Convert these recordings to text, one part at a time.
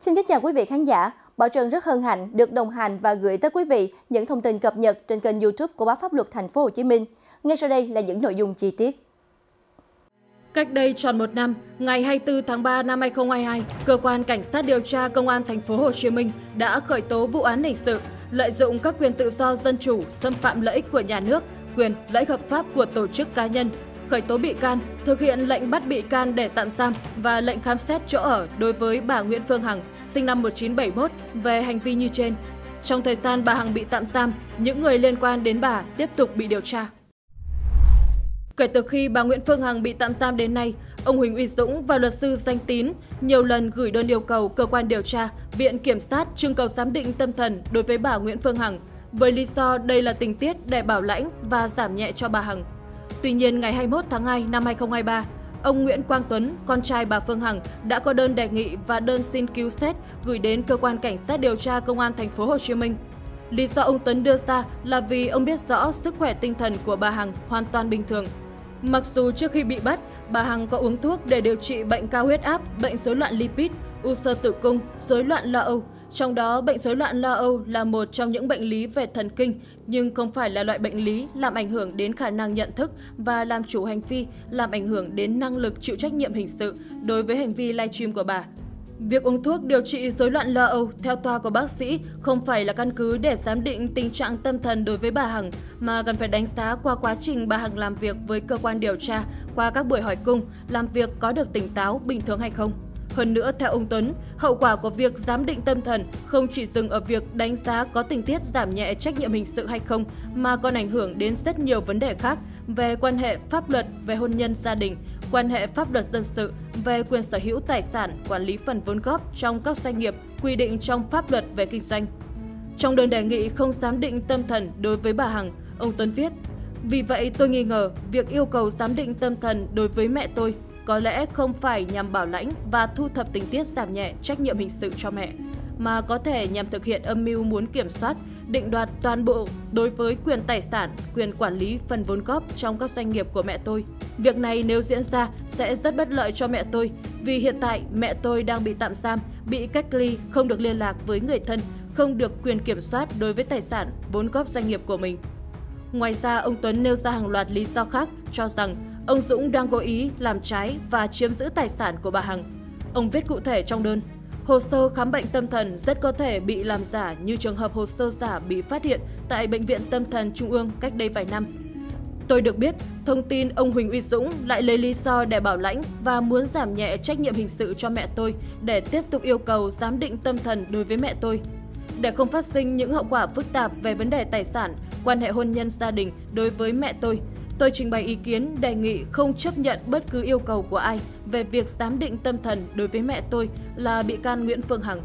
Xin kính chào quý vị khán giả, Bảo Trân rất hân hạnh được đồng hành và gửi tới quý vị những thông tin cập nhật trên kênh YouTube của Báo Pháp Luật thành phố Hồ Chí Minh. Ngay sau đây là những nội dung chi tiết. Cách đây tròn một năm, ngày 24 tháng 3 năm 2022, cơ quan cảnh sát điều tra Công an thành phố Hồ Chí Minh đã khởi tố vụ án hình sự lợi dụng các quyền tự do dân chủ, xâm phạm lợi ích của nhà nước, quyền lợi ích hợp pháp của tổ chức cá nhân, khởi tố bị can, thực hiện lệnh bắt bị can để tạm giam và lệnh khám xét chỗ ở đối với bà Nguyễn Phương Hằng, sinh năm 1971, về hành vi như trên. Trong thời gian bà Hằng bị tạm giam, những người liên quan đến bà tiếp tục bị điều tra. Kể từ khi bà Nguyễn Phương Hằng bị tạm giam đến nay, ông Huỳnh Uy Dũng và luật sư Danh Tín nhiều lần gửi đơn yêu cầu cơ quan điều tra, Viện Kiểm sát trưng cầu giám định tâm thần đối với bà Nguyễn Phương Hằng, với lý do đây là tình tiết để bảo lãnh và giảm nhẹ cho bà Hằng. Tuy nhiên, ngày 21 tháng 2 năm 2023, ông Nguyễn Quang Tuấn, con trai bà Phương Hằng, đã có đơn đề nghị và đơn xin cứu xét gửi đến cơ quan cảnh sát điều tra Công an thành phố Hồ Chí Minh. Lý do ông Tuấn đưa ra là vì ông biết rõ sức khỏe tinh thần của bà Hằng hoàn toàn bình thường. Mặc dù trước khi bị bắt, bà Hằng có uống thuốc để điều trị bệnh cao huyết áp, bệnh rối loạn lipid, u xơ tử cung, rối loạn lo âu. Trong đó, bệnh rối loạn lo âu là một trong những bệnh lý về thần kinh, nhưng không phải là loại bệnh lý làm ảnh hưởng đến khả năng nhận thức và làm chủ hành vi, làm ảnh hưởng đến năng lực chịu trách nhiệm hình sự đối với hành vi livestream của bà. Việc uống thuốc điều trị rối loạn lo âu theo toa của bác sĩ không phải là căn cứ để giám định tình trạng tâm thần đối với bà Hằng, mà cần phải đánh giá qua quá trình bà Hằng làm việc với cơ quan điều tra, qua các buổi hỏi cung, làm việc có được tỉnh táo, bình thường hay không. Hơn nữa, theo ông Tuấn, hậu quả của việc giám định tâm thần không chỉ dừng ở việc đánh giá có tình tiết giảm nhẹ trách nhiệm hình sự hay không, mà còn ảnh hưởng đến rất nhiều vấn đề khác về quan hệ pháp luật, về hôn nhân gia đình, quan hệ pháp luật dân sự, về quyền sở hữu tài sản, quản lý phần vốn góp trong các doanh nghiệp, quy định trong pháp luật về kinh doanh. Trong đơn đề nghị không giám định tâm thần đối với bà Hằng, ông Tuấn viết: "Vì vậy tôi nghi ngờ việc yêu cầu giám định tâm thần đối với mẹ tôi có lẽ không phải nhằm bảo lãnh và thu thập tình tiết giảm nhẹ trách nhiệm hình sự cho mẹ, mà có thể nhằm thực hiện âm mưu muốn kiểm soát, định đoạt toàn bộ đối với quyền tài sản, quyền quản lý phần vốn góp trong các doanh nghiệp của mẹ tôi. Việc này nếu diễn ra sẽ rất bất lợi cho mẹ tôi, vì hiện tại mẹ tôi đang bị tạm giam, bị cách ly, không được liên lạc với người thân, không được quyền kiểm soát đối với tài sản, vốn góp doanh nghiệp của mình." Ngoài ra, ông Tuấn nêu ra hàng loạt lý do khác cho rằng ông Dũng đang cố ý làm trái và chiếm giữ tài sản của bà Hằng. Ông viết cụ thể trong đơn: "Hồ sơ khám bệnh tâm thần rất có thể bị làm giả như trường hợp hồ sơ giả bị phát hiện tại Bệnh viện Tâm thần Trung ương cách đây vài năm. Tôi được biết, thông tin ông Huỳnh Uy Dũng lại lấy lý do để bảo lãnh và muốn giảm nhẹ trách nhiệm hình sự cho mẹ tôi để tiếp tục yêu cầu giám định tâm thần đối với mẹ tôi. Để không phát sinh những hậu quả phức tạp về vấn đề tài sản, quan hệ hôn nhân gia đình đối với mẹ tôi trình bày ý kiến đề nghị không chấp nhận bất cứ yêu cầu của ai về việc giám định tâm thần đối với mẹ tôi là bị can Nguyễn Phương Hằng."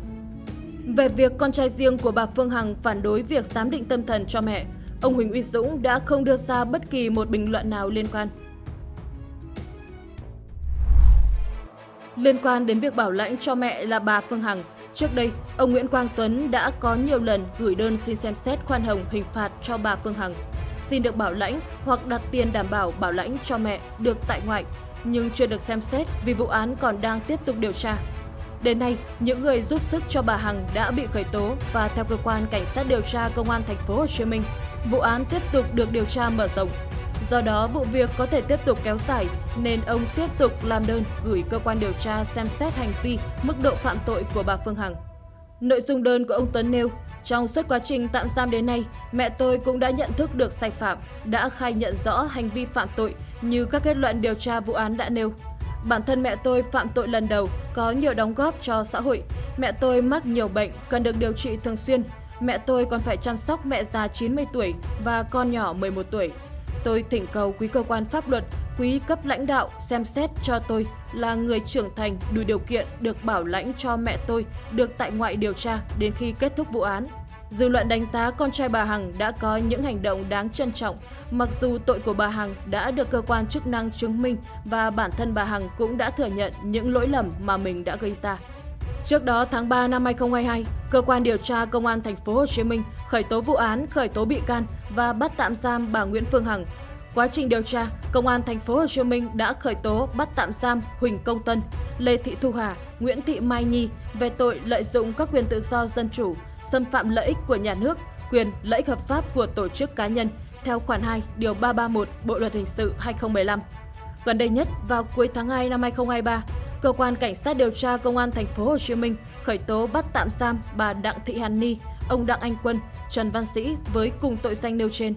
Về việc con trai riêng của bà Phương Hằng phản đối việc giám định tâm thần cho mẹ, ông Huỳnh Uy Dũng đã không đưa ra bất kỳ một bình luận nào liên quan. Liên quan đến việc bảo lãnh cho mẹ là bà Phương Hằng, trước đây, ông Nguyễn Quang Tuấn đã có nhiều lần gửi đơn xin xem xét khoan hồng hình phạt cho bà Phương Hằng, xin được bảo lãnh hoặc đặt tiền đảm bảo bảo lãnh cho mẹ được tại ngoại, nhưng chưa được xem xét vì vụ án còn đang tiếp tục điều tra. Đến nay, những người giúp sức cho bà Hằng đã bị khởi tố và theo cơ quan cảnh sát điều tra Công an thành phố Hồ Chí Minh, vụ án tiếp tục được điều tra mở rộng. Do đó, vụ việc có thể tiếp tục kéo dài nên ông tiếp tục làm đơn gửi cơ quan điều tra xem xét hành vi, mức độ phạm tội của bà Phương Hằng. Nội dung đơn của ông Tuấn nêu: "Trong suốt quá trình tạm giam đến nay, mẹ tôi cũng đã nhận thức được sai phạm, đã khai nhận rõ hành vi phạm tội như các kết luận điều tra vụ án đã nêu. Bản thân mẹ tôi phạm tội lần đầu, có nhiều đóng góp cho xã hội. Mẹ tôi mắc nhiều bệnh, cần được điều trị thường xuyên. Mẹ tôi còn phải chăm sóc mẹ già 90 tuổi và con nhỏ 11 tuổi. Tôi thỉnh cầu quý cơ quan pháp luật, quý cấp lãnh đạo xem xét cho tôi là người trưởng thành đủ điều kiện được bảo lãnh cho mẹ tôi được tại ngoại điều tra đến khi kết thúc vụ án." Dư luận đánh giá con trai bà Hằng đã có những hành động đáng trân trọng, mặc dù tội của bà Hằng đã được cơ quan chức năng chứng minh và bản thân bà Hằng cũng đã thừa nhận những lỗi lầm mà mình đã gây ra. Trước đó, tháng 3 năm 2022, cơ quan điều tra Công an thành phố Hồ Chí Minh khởi tố vụ án, khởi tố bị can và bắt tạm giam bà Nguyễn Phương Hằng. Quá trình điều tra, Công an thành phố Hồ Chí Minh đã khởi tố bắt tạm giam Huỳnh Công Tân, Lê Thị Thu Hà, Nguyễn Thị Mai Nhi về tội lợi dụng các quyền tự do dân chủ, xâm phạm lợi ích của nhà nước, quyền lợi ích hợp pháp của tổ chức cá nhân theo khoản 2 điều 331 Bộ luật hình sự 2015. Gần đây nhất, vào cuối tháng 2 năm 2023, cơ quan cảnh sát điều tra Công an thành phố Hồ Chí Minh khởi tố bắt tạm giam bà Đặng Thị Hàn Ni, ông Đặng Anh Quân, Trần Văn Sĩ với cùng tội danh nêu trên.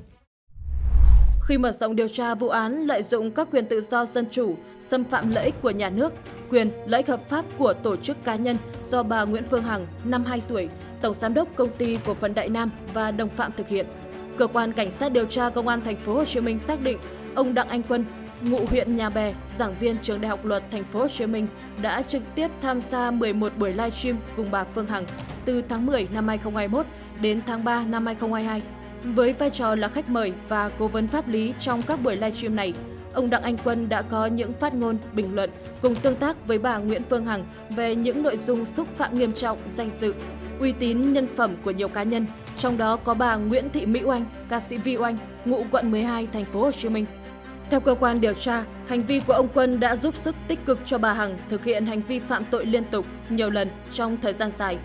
Khi mở rộng điều tra vụ án lợi dụng các quyền tự do dân chủ, xâm phạm lợi ích của nhà nước, quyền lợi ích hợp pháp của tổ chức cá nhân do bà Nguyễn Phương Hằng, 52 tuổi, Tổng giám đốc Công ty Cổ phần Đại Nam và đồng phạm thực hiện, cơ quan cảnh sát điều tra Công an thành phố Hồ Chí Minh xác định ông Đặng Anh Quân, ngụ huyện Nhà Bè, giảng viên trường Đại học Luật thành phố Hồ Chí Minh đã trực tiếp tham gia 11 buổi livestream cùng bà Phương Hằng từ tháng 10 năm 2021 đến tháng 3 năm 2022. Với vai trò là khách mời và cố vấn pháp lý trong các buổi livestream này, ông Đặng Anh Quân đã có những phát ngôn, bình luận cùng tương tác với bà Nguyễn Phương Hằng về những nội dung xúc phạm nghiêm trọng danh dự, uy tín, nhân phẩm của nhiều cá nhân, trong đó có bà Nguyễn Thị Mỹ Oanh, ca sĩ Vi Oanh, ngụ quận 12 thành phố Hồ Chí Minh. Theo cơ quan điều tra, hành vi của ông Quân đã giúp sức tích cực cho bà Hằng thực hiện hành vi phạm tội liên tục, nhiều lần trong thời gian dài,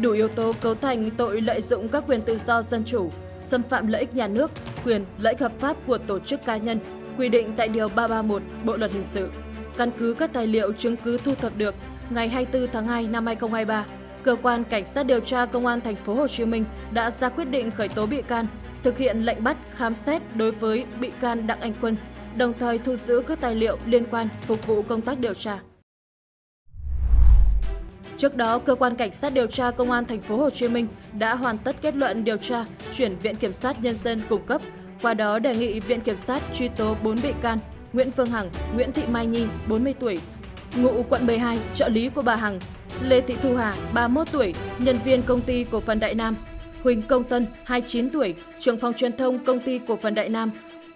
đủ yếu tố cấu thành tội lợi dụng các quyền tự do dân chủ, xâm phạm lợi ích nhà nước, quyền lợi ích hợp pháp của tổ chức cá nhân, quy định tại Điều 331 Bộ Luật Hình sự. Căn cứ các tài liệu chứng cứ thu thập được, ngày 24 tháng 2 năm 2023, Cơ quan Cảnh sát điều tra Công an thành phố Hồ Chí Minh đã ra quyết định khởi tố bị can, thực hiện lệnh bắt khám xét đối với bị can Đặng Anh Quân, đồng thời thu giữ các tài liệu liên quan phục vụ công tác điều tra. Trước đó, cơ quan cảnh sát điều tra Công an thành phố Hồ Chí Minh đã hoàn tất kết luận điều tra, chuyển Viện Kiểm sát Nhân dân cung cấp, qua đó đề nghị Viện Kiểm sát truy tố 4 bị can: Nguyễn Phương Hằng, Nguyễn Thị Mai Nhi, 40 tuổi, ngụ quận 12, trợ lý của bà Hằng; Lê Thị Thu Hà, 31 tuổi, nhân viên Công ty Cổ phần Đại Nam; Huỳnh Công Tân, 29 tuổi, trưởng phòng truyền thông Công ty Cổ phần Đại Nam,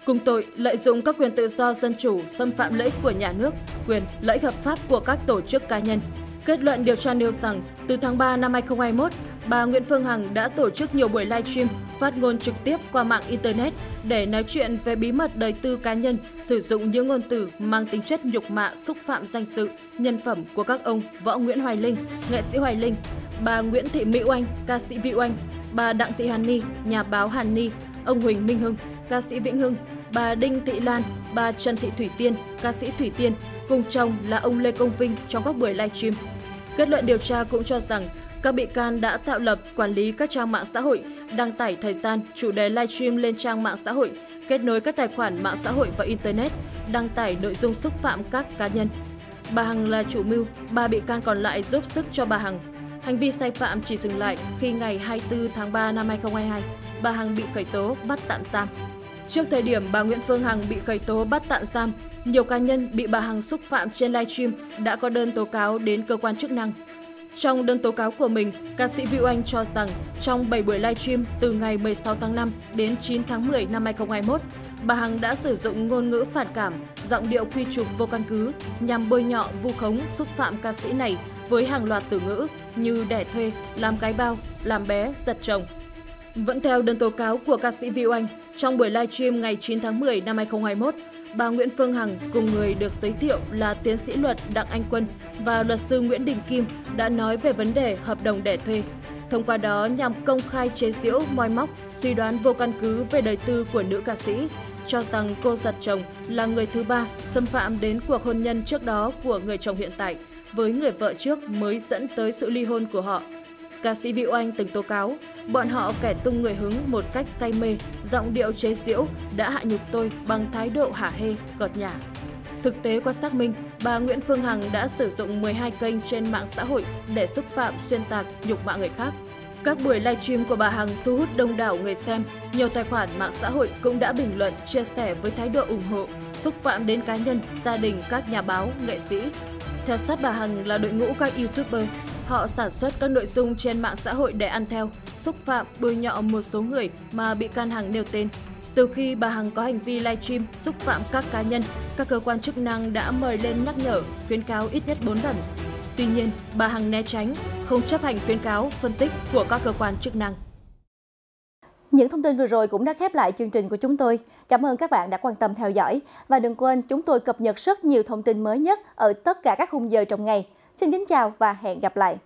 cùng tội lợi dụng các quyền tự do dân chủ, xâm phạm lợi ích của nhà nước, quyền lợi ích hợp pháp của các tổ chức cá nhân. Kết luận điều tra nêu rằng, từ tháng 3 năm 2021, bà Nguyễn Phương Hằng đã tổ chức nhiều buổi livestream, phát ngôn trực tiếp qua mạng Internet để nói chuyện về bí mật đời tư cá nhân, sử dụng những ngôn từ mang tính chất nhục mạ, xúc phạm danh dự, nhân phẩm của các ông Võ Nguyễn Hoài Linh, nghệ sĩ Hoài Linh, bà Nguyễn Thị Mỹ Oanh, ca sĩ Vi Oanh, bà Đặng Thị Hàn Ni, nhà báo Hàn Ni, ông Huỳnh Minh Hưng, ca sĩ Vĩnh Hưng, bà Đinh Thị Lan, bà Trần Thị Thủy Tiên, ca sĩ Thủy Tiên, cùng chồng là ông Lê Công Vinh trong các buổi livestream. Kết luận điều tra cũng cho rằng các bị can đã tạo lập, quản lý các trang mạng xã hội, đăng tải thời gian, chủ đề livestream lên trang mạng xã hội, kết nối các tài khoản mạng xã hội và Internet, đăng tải nội dung xúc phạm các cá nhân. Bà Hằng là chủ mưu, 3 bị can còn lại giúp sức cho bà Hằng. Hành vi sai phạm chỉ dừng lại khi ngày 24 tháng 3 năm 2022, bà Hằng bị khởi tố bắt tạm giam. Trước thời điểm bà Nguyễn Phương Hằng bị khởi tố bắt tạm giam, nhiều cá nhân bị bà Hằng xúc phạm trên livestream đã có đơn tố cáo đến cơ quan chức năng. Trong đơn tố cáo của mình, ca sĩ Vi Oanh cho rằng trong 7 buổi livestream từ ngày 16 tháng 5 đến 9 tháng 10 năm 2021, bà Hằng đã sử dụng ngôn ngữ phản cảm, giọng điệu quy chụp vô căn cứ nhằm bôi nhọ, vu khống, xúc phạm ca sĩ này với hàng loạt từ ngữ như đẻ thuê, làm gái bao, làm bé, giật chồng. Vẫn theo đơn tố cáo của ca sĩ Vi Oanh, trong buổi livestream ngày 9 tháng 10 năm 2021, bà Nguyễn Phương Hằng cùng người được giới thiệu là tiến sĩ luật Đặng Anh Quân và luật sư Nguyễn Đình Kim đã nói về vấn đề hợp đồng đẻ thuê. Thông qua đó nhằm công khai chế giễu, moi móc, suy đoán vô căn cứ về đời tư của nữ ca sĩ, cho rằng cô giật chồng là người thứ ba xâm phạm đến cuộc hôn nhân trước đó của người chồng hiện tại với người vợ trước mới dẫn tới sự ly hôn của họ. Ca sĩ Vi Oanh từng tố cáo, bọn họ kẻ tung người hứng một cách say mê, giọng điệu chế giễu đã hạ nhục tôi bằng thái độ hả hê, cợt nhả. Thực tế qua xác minh, bà Nguyễn Phương Hằng đã sử dụng 12 kênh trên mạng xã hội để xúc phạm, xuyên tạc, nhục mạ người khác. Các buổi livestream của bà Hằng thu hút đông đảo người xem, nhiều tài khoản mạng xã hội cũng đã bình luận, chia sẻ với thái độ ủng hộ, xúc phạm đến cá nhân, gia đình các nhà báo, nghệ sĩ. Theo sát bà Hằng là đội ngũ các YouTuber. Họ sản xuất các nội dung trên mạng xã hội để ăn theo, xúc phạm, bôi nhọ một số người mà bị can Hằng nêu tên. Từ khi bà Hằng có hành vi livestream xúc phạm các cá nhân, các cơ quan chức năng đã mời lên nhắc nhở, khuyến cáo ít nhất 4 lần. Tuy nhiên, bà Hằng né tránh, không chấp hành khuyến cáo, phân tích của các cơ quan chức năng. Những thông tin vừa rồi cũng đã khép lại chương trình của chúng tôi. Cảm ơn các bạn đã quan tâm theo dõi. Và đừng quên chúng tôi cập nhật rất nhiều thông tin mới nhất ở tất cả các khung giờ trong ngày. Xin kính chào và hẹn gặp lại.